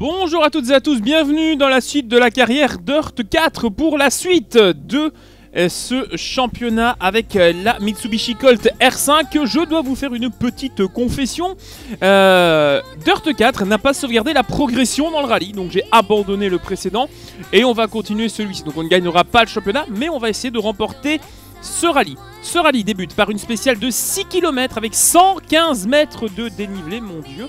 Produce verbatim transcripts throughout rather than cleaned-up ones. Bonjour à toutes et à tous, bienvenue dans la suite de la carrière DiRT quatre pour la suite de ce championnat avec la Mitsubishi Colt R cinq. Je dois vous faire une petite confession, euh, DiRT quatre n'a pas sauvegardé la progression dans le rallye, donc j'ai abandonné le précédent et on va continuer celui-ci. Donc on ne gagnera pas le championnat, mais on va essayer de remporter ce rallye. Ce rallye débute par une spéciale de six kilomètres avec cent quinze mètres de dénivelé, mon dieu.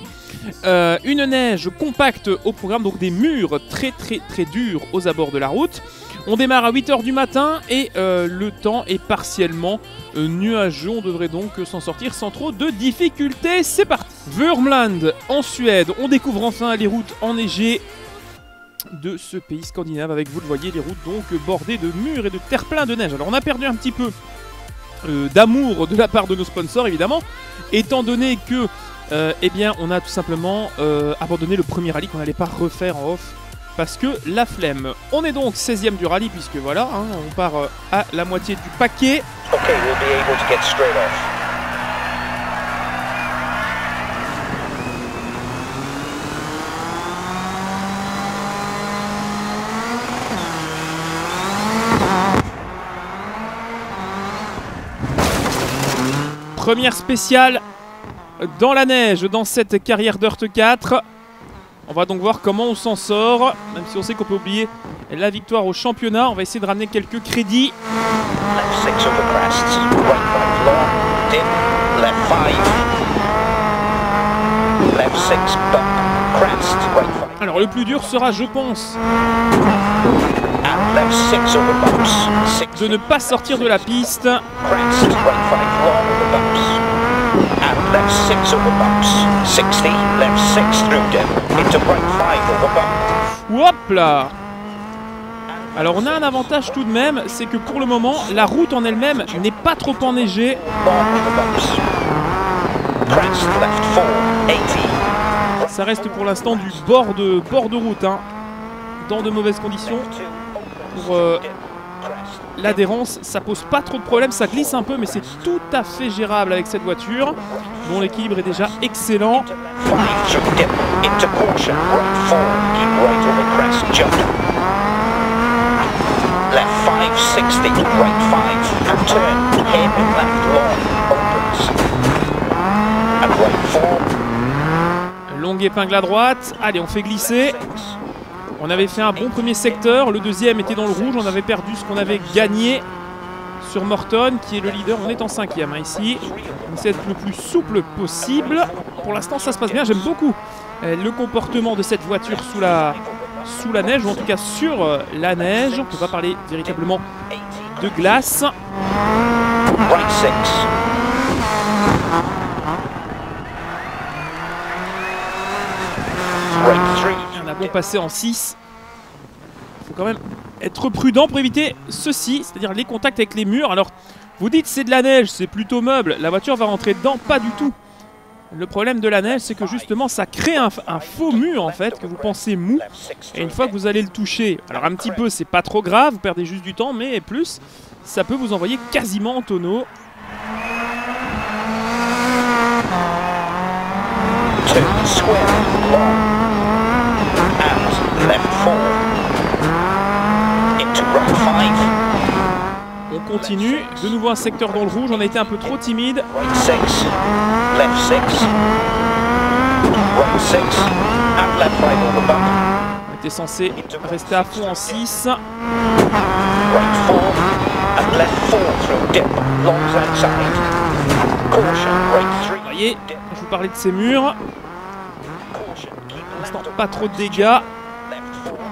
Euh, une neige compacte au programme, donc des murs très très très durs aux abords de la route. On démarre à huit heures du matin et euh, le temps est partiellement euh, nuageux. On devrait donc s'en sortir sans trop de difficultés. C'est parti. Värmland en Suède, on découvre enfin les routes enneigées de ce pays scandinave avec, vous le voyez, les routes donc bordées de murs et de terre-plein de neige. Alors on a perdu un petit peu euh, d'amour de la part de nos sponsors évidemment, étant donné que Euh, eh bien on a tout simplement euh, abandonné le premier rallye qu'on n'allait pas refaire en off parce que la flemme. On est donc seizième du rallye puisque voilà, hein, on part euh, à la moitié du paquet. Okay, we'll be able to get straight off. Première spéciale dans la neige, dans cette carrière DiRT quatre. On va donc voir comment on s'en sort, même si on sait qu'on peut oublier la victoire au championnat. On va essayer de ramener quelques crédits. Alors le plus dur sera, je pense, de ne pas sortir de la piste. Left six over bumps, sixty, left six through them, into right five over bump. Hop là! Alors on a un avantage tout de même, c'est que pour le moment, la route en elle-même n'est pas trop enneigée. Ça reste pour l'instant du bord de, bord de route, hein, dans de mauvaises conditions. Pour euh, l'adhérence, ça pose pas trop de problèmes, ça glisse un peu, mais c'est tout à fait gérable avec cette voiture, dont l'équilibre est déjà excellent. Longue épingle à droite, allez, on fait glisser. On avait fait un bon premier secteur, le deuxième était dans le rouge, on avait perdu ce qu'on avait gagné sur Morton qui est le leader. On est en cinquième hein, ici, on essaie d'être le plus souple possible. Pour l'instant ça se passe bien, j'aime beaucoup euh, le comportement de cette voiture sous la, sous la neige, ou en tout cas sur euh, la neige. On ne peut pas parler véritablement de glace. On a bon passé en six. Il faut quand même être prudent pour éviter ceci, c'est-à-dire les contacts avec les murs. Alors, vous dites c'est de la neige, c'est plutôt meuble. La voiture va rentrer dedans, pas du tout. Le problème de la neige, c'est que justement, ça crée un, un faux mur, en fait, que vous pensez mou. Et une fois que vous allez le toucher, alors un petit peu, c'est pas trop grave, vous perdez juste du temps, mais plus, ça peut vous envoyer quasiment en tonneau. On continue, de nouveau un secteur dans le rouge, on a été un peu trop timide. On était censé rester à fond en six. Vous voyez, je vous parlais de ces murs. Pour l'instant, pas trop de dégâts.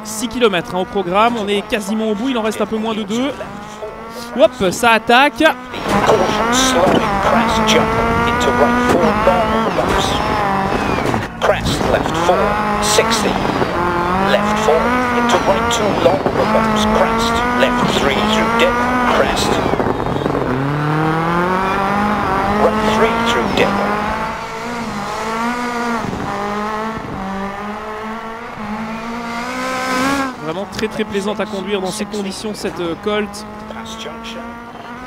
six kilomètres hein, au programme, on est quasiment au bout, il en reste un peu moins de deux. Hop, ça attaque. très très plaisante à conduire dans ces conditions, cette Colt.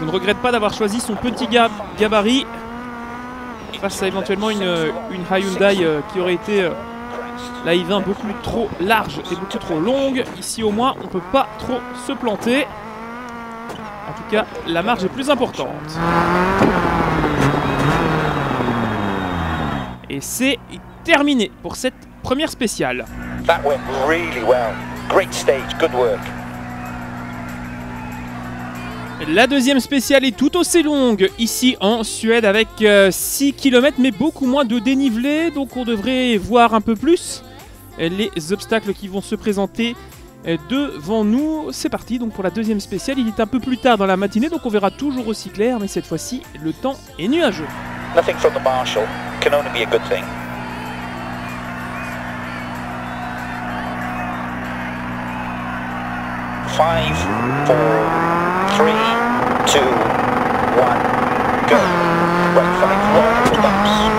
Je ne regrette pas d'avoir choisi son petit gab gabarit face à éventuellement une, une Hyundai qui aurait été la i vingt beaucoup trop large et beaucoup trop longue. Ici au moins on ne peut pas trop se planter. En tout cas la marge est plus importante. Et c'est terminé pour cette première spéciale. That went really well. Great stage, good work. La deuxième spéciale est tout aussi longue ici en Suède avec euh, six kilomètres mais beaucoup moins de dénivelé, donc on devrait voir un peu plus les obstacles qui vont se présenter devant nous. C'est parti donc pour la deuxième spéciale. Il est un peu plus tard dans la matinée, donc on verra toujours aussi clair, mais cette fois-ci le temps est nuageux. Nothing from the marshal can only be a good thing. five, four, three, two, one, go. Right five, multiple bumps.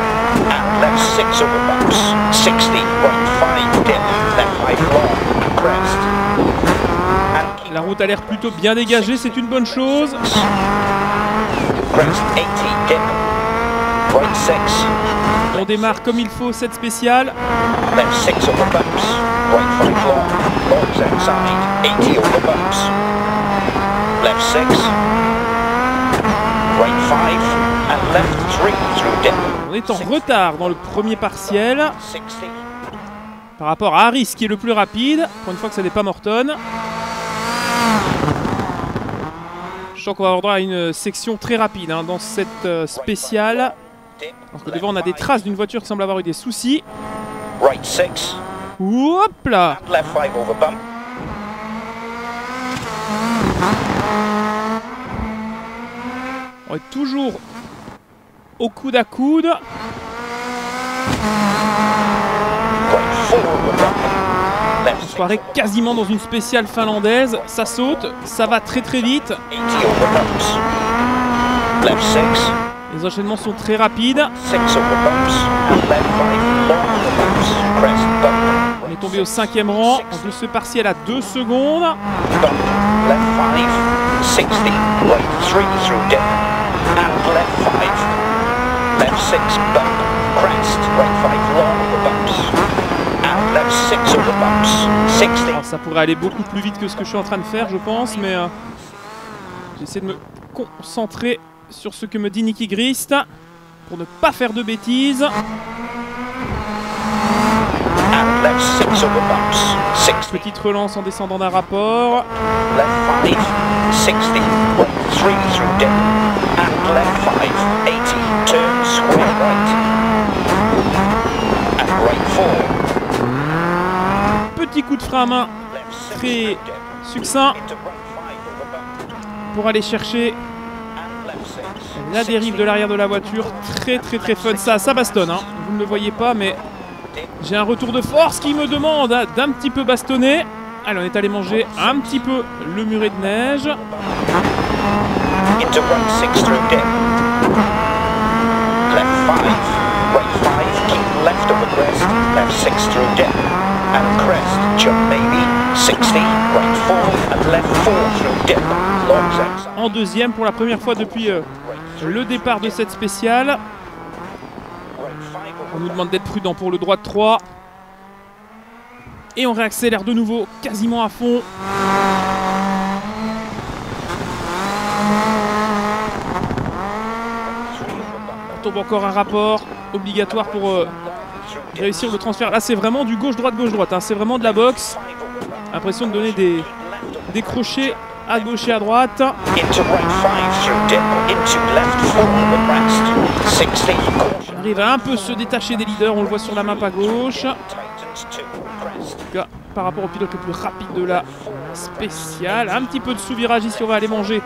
And left six over bumps. sixty, right five, dip. Left five, long, crest. And la route a l'air plutôt bien dégagée, c'est une bonne chose. Crest, eighty, dip. Right six. On démarre comme il faut cette spéciale. Left six over bumps. Right five, long, longs outside. eighty over bumps. Left six, right five, and left three through dip. On est en retard dans le premier partiel par rapport à Harris qui est le plus rapide. Pour une fois que ça n'est pas Morton. Je sens qu'on va avoir droit à une section très rapide hein, dans cette euh, spéciale. Parce que devant on a des traces d'une voiture qui semble avoir eu des soucis. Right six. Hop là. Left five over bump. On est toujours au coude à coude. On se croirait quasiment dans une spéciale finlandaise. Ça saute, ça va très très vite. Les enchaînements sont très rapides. On est tombé au cinquième rang. On fait ce partiel à deux secondes. And left five, left six, bump, crest, right five, long over bumps, and left six over bumps, sixty. Alors ça pourrait aller beaucoup plus vite que ce que je suis en train de faire, je pense, mais euh, j'essaie de me concentrer sur ce que me dit Nicky Grist pour ne pas faire de bêtises. And left six over bumps, six. Petite relance en descendant d'un rapport. Left five, sixty, right three through dip. Left five, eighty, turn square right. And right four. Petit coup de frein à main très succinct pour aller chercher la dérive de l'arrière de la voiture. Très très très fun ça, ça bastonne hein. Vous ne le voyez pas mais j'ai un retour de force qui me demande d'un petit peu bastonner. Allez, on est allé manger un petit peu le muret de neige. Into right six through dip. Left five, right five, keep left over crest, left six through dip. And crest, jump maybe, sixty, right four, and left four through dip. Longs outside. En deuxième pour la première fois depuis euh, le départ de cette spéciale. On nous demande d'être prudent pour le droit de trois. Et on réaccélère de nouveau, quasiment à fond. Encore un rapport obligatoire pour euh, réussir le transfert. Là c'est vraiment du gauche-droite, gauche-droite hein. C'est vraiment de la boxe. Impression de donner des, des crochets à gauche et à droite. On arrive à un peu se détacher des leaders, on le voit sur la map à gauche. En tout cas par rapport au pilote le plus rapide de la spéciale. Un petit peu de sous-virage ici, on va aller manger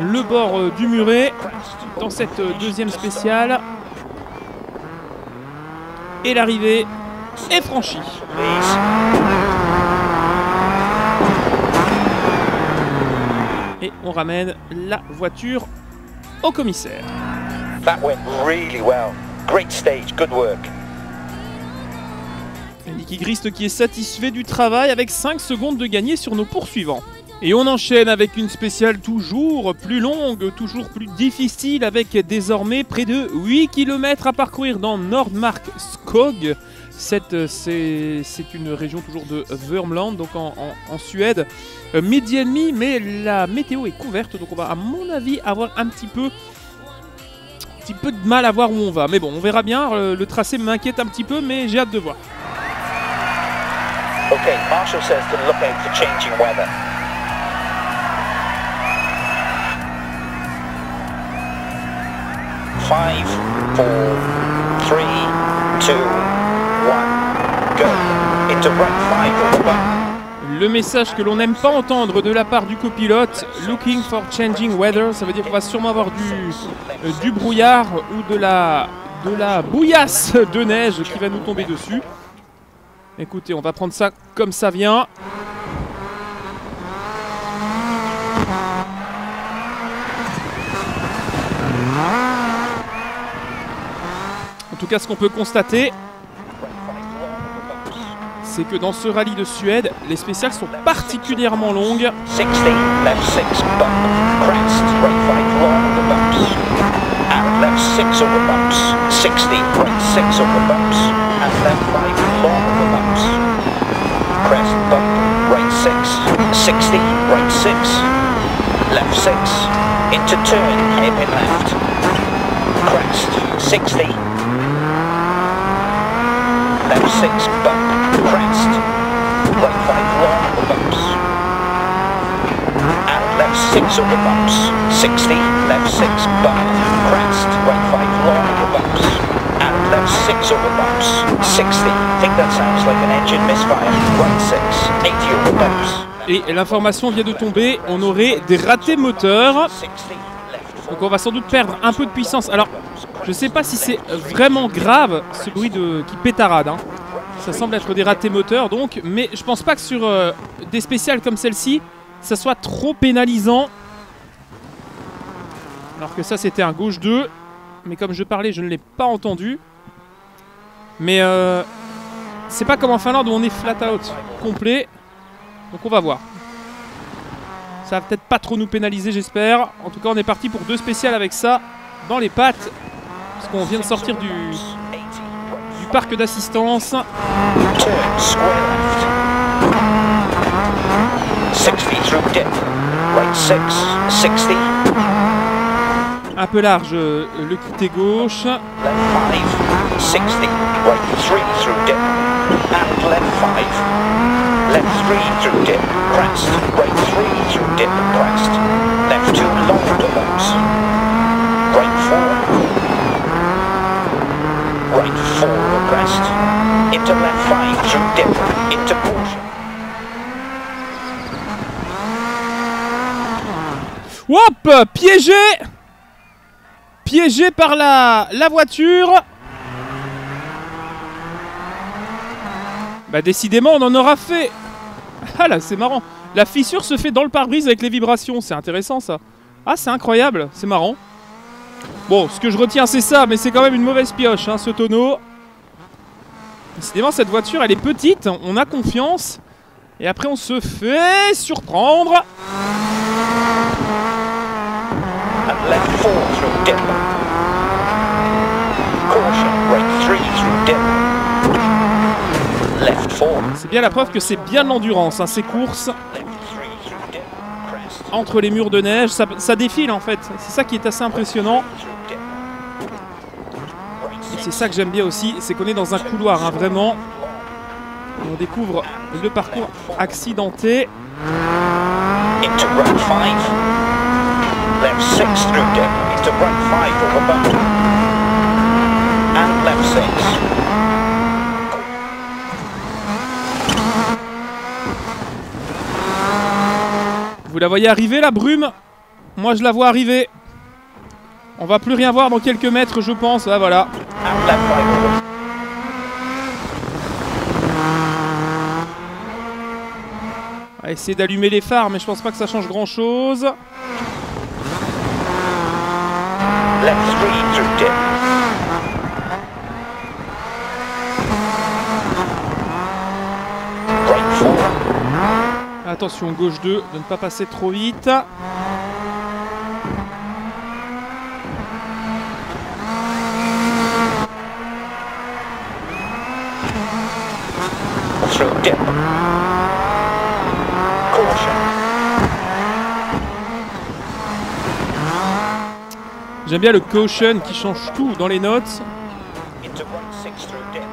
le bord euh, du muret dans cette euh, deuxième spéciale. Et l'arrivée est franchie. Et on ramène la voiture au commissaire. That went really well. Great stage, good work. Nicky Grist qui est satisfait du travail avec cinq secondes de gagné sur nos poursuivants. Et on enchaîne avec une spéciale toujours plus longue, toujours plus difficile, avec désormais près de huit kilomètres à parcourir dans Nordmark Skog. C'est une région toujours de Värmland, donc en, en, en Suède. Euh, midi et demi, mais la météo est couverte, donc on va à mon avis avoir un petit peu, un petit peu de mal à voir où on va. Mais bon, on verra bien, le, le tracé m'inquiète un petit peu, mais j'ai hâte de voir. Ok, Marshall says to look out for changing weather. five, four, three, two, one, go. Into right five. Le message que l'on n'aime pas entendre de la part du copilote, looking for changing weather, ça veut dire qu'on va sûrement avoir du, euh, du brouillard ou de la, de la bouillasse de neige qui va nous tomber dessus. Écoutez, on va prendre ça comme ça vient. En tout cas, ce qu'on peut constater, c'est que dans ce rallye de Suède, les spéciales sont particulièrement longues. sixty, left six, bump, crest, right five long over bumps, and left six over bumps, sixty, left six, bump, crest, right five long over bumps, and left six over bumps, sixty, think that sounds like an engine misfire, right six, eighty over bumps. Et l'information vient de tomber, on aurait des ratés moteurs, donc on va sans doute perdre un peu de puissance. Alors, je sais pas si c'est vraiment grave ce bruit de... qui pétarade, hein. Ça semble être des ratés moteurs donc, mais je pense pas que sur euh, des spéciales comme celle-ci, ça soit trop pénalisant. Alors que ça c'était un gauche deux, mais comme je parlais je ne l'ai pas entendu. Mais euh, c'est pas comme en Finlande où on est flat out complet, donc on va voir. Ça va peut-être pas trop nous pénaliser j'espère, en tout cas on est parti pour deux spéciales avec ça dans les pattes. Parce qu'on vient de sortir du, du parc d'assistance. Un peu large le côté gauche. Hop, piégé, piégé par la, la voiture. Bah décidément on en aura fait. Ah là c'est marrant. La fissure se fait dans le pare-brise avec les vibrations. C'est intéressant ça. Ah c'est incroyable, c'est marrant. Bon, ce que je retiens c'est ça, mais c'est quand même une mauvaise pioche hein, ce tonneau. Décidément cette voiture elle est petite, on a confiance. Et après on se fait surprendre. C'est bien la preuve que c'est bien de l'endurance, hein, ces courses entre les murs de neige, ça, ça défile en fait, c'est ça qui est assez impressionnant. C'est ça que j'aime bien aussi, c'est qu'on est dans un couloir, hein, vraiment. Et on découvre le parcours accidenté. Vous la voyez arriver la brume? Moi je la vois arriver. On va plus rien voir dans quelques mètres je pense. Là voilà. On va essayer d'allumer les phares mais je pense pas que ça change grand chose. Attention, gauche deux, de ne pas passer trop vite. J'aime bien le caution qui change tout dans les notes.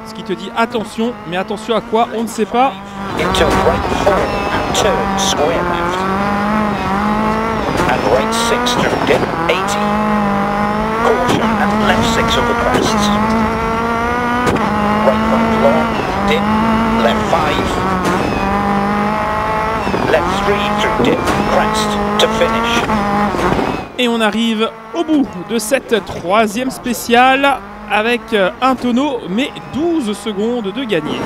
Ce qui te dit attention, mais attention à quoi, on ne sait pas. Et on arrive au bout de cette troisième spéciale avec un tonneau mais douze secondes de gagné.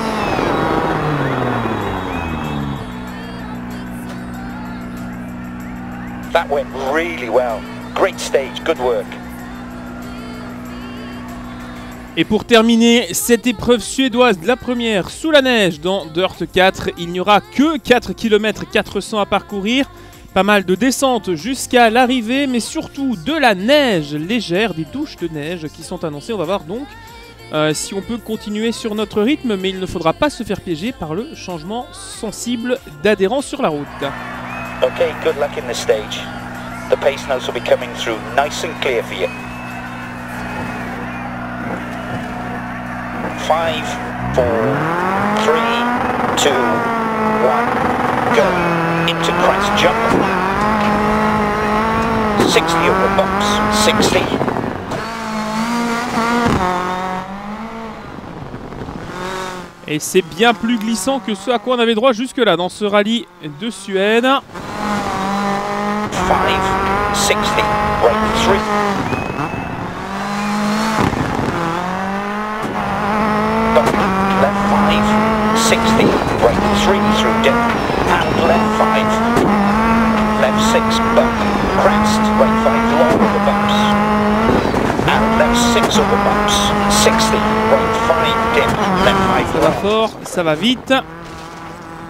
That went really well. Great stage, good work. Et pour terminer cette épreuve suédoise de la première sous la neige dans DiRT quatre, il n'y aura que quatre kilomètres quatre cents à parcourir. Pas mal de descentes jusqu'à l'arrivée, mais surtout de la neige légère, des douches de neige qui sont annoncées. On va voir donc euh, si on peut continuer sur notre rythme, mais il ne faudra pas se faire piéger par le changement sensible d'adhérents sur la route. Ok, good luck in this stage. The pace notes will be coming through nice and clear for you. five, four, three, two, one, go. Into crest jump. sixty over bumps, sixty. Et c'est bien plus glissant que ce à quoi on avait droit jusque-là dans ce rallye de Suède. five, sixty, right three. sixty, right three through dip, and left five, left six, bump, crest, right five, long over bumps, and left six over bumps, sixty, right five, dip, left five, ça va fort, ça va vite,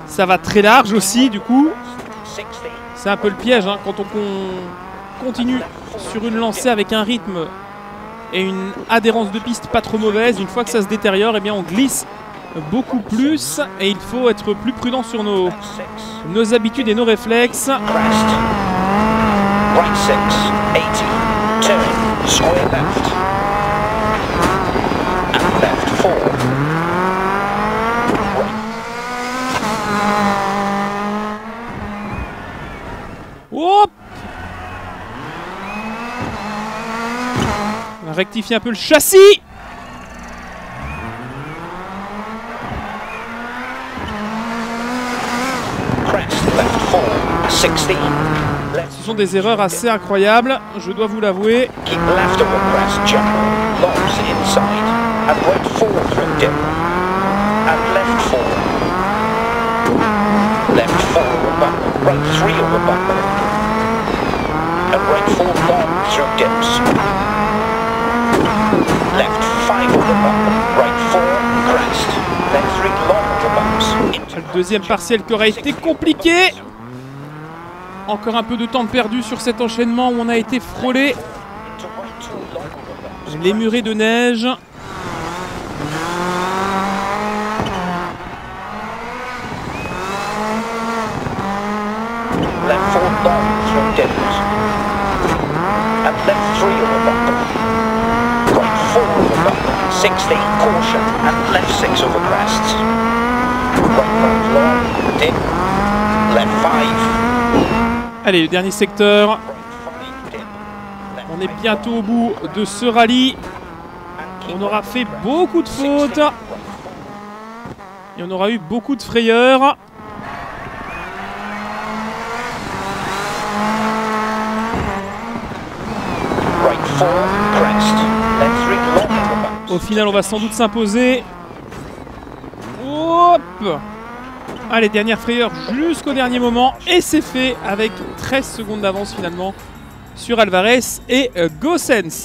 ça va très large aussi du coup, c'est un peu le piège hein, quand on continue sur une lancée avec un rythme et une adhérence de piste pas trop mauvaise, une fois que ça se détériore, eh bien on glisse beaucoup plus et il faut être plus prudent sur nos, nos habitudes et nos réflexes. Oh, on rectifie un peu le châssis. Ce sont des erreurs assez incroyables, je dois vous l'avouer. Le deuxième partiel qui aurait été compliqué. Encore un peu de temps perdu sur cet enchaînement où on a été frôlé. Les murets de neige. Allez, le dernier secteur. On est bientôt au bout de ce rallye. On aura fait beaucoup de fautes. Et on aura eu beaucoup de frayeurs. Au final, on va sans doute s'imposer. Hop! Allez, dernière frayeur jusqu'au dernier moment. Et c'est fait avec treize secondes d'avance finalement sur Alvarez et Gossens.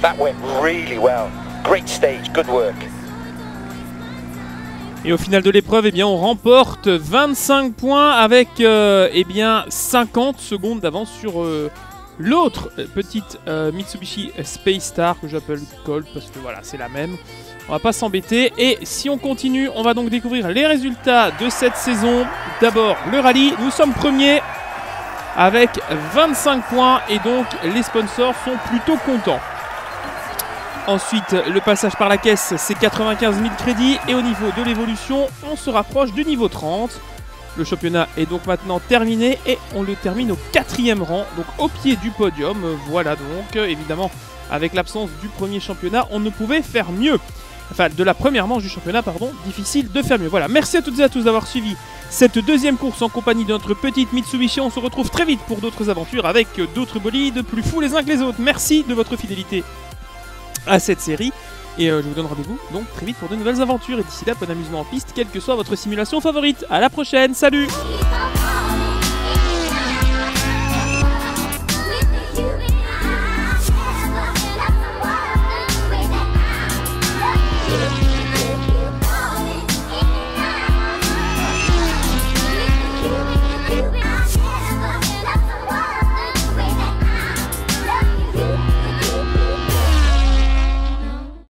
That went really well. Great stage, good work. Et au final de l'épreuve, eh bien, on remporte vingt-cinq points avec euh, eh bien, cinquante secondes d'avance sur euh, l'autre petite euh, Mitsubishi Space Star que j'appelle Colt parce que voilà, c'est la même. On va pas s'embêter. Et si on continue, on va donc découvrir les résultats de cette saison. D'abord, le rallye. Nous sommes premiers avec vingt-cinq points et donc les sponsors sont plutôt contents. Ensuite, le passage par la caisse, c'est quatre-vingt-quinze mille crédits. Et au niveau de l'évolution, on se rapproche du niveau trente. Le championnat est donc maintenant terminé et on le termine au quatrième rang, donc au pied du podium. Voilà donc, évidemment, avec l'absence du premier championnat, on ne pouvait faire mieux. Enfin, de la première manche du championnat, pardon, difficile de faire mieux. Voilà, merci à toutes et à tous d'avoir suivi cette deuxième course en compagnie de notre petite Mitsubishi. On se retrouve très vite pour d'autres aventures avec d'autres bolides plus fous les uns que les autres. Merci de votre fidélité à cette série et euh, je vous donne rendez-vous donc très vite pour de nouvelles aventures et d'ici là bon amusement en piste quelle que soit votre simulation favorite. À la prochaine, salut.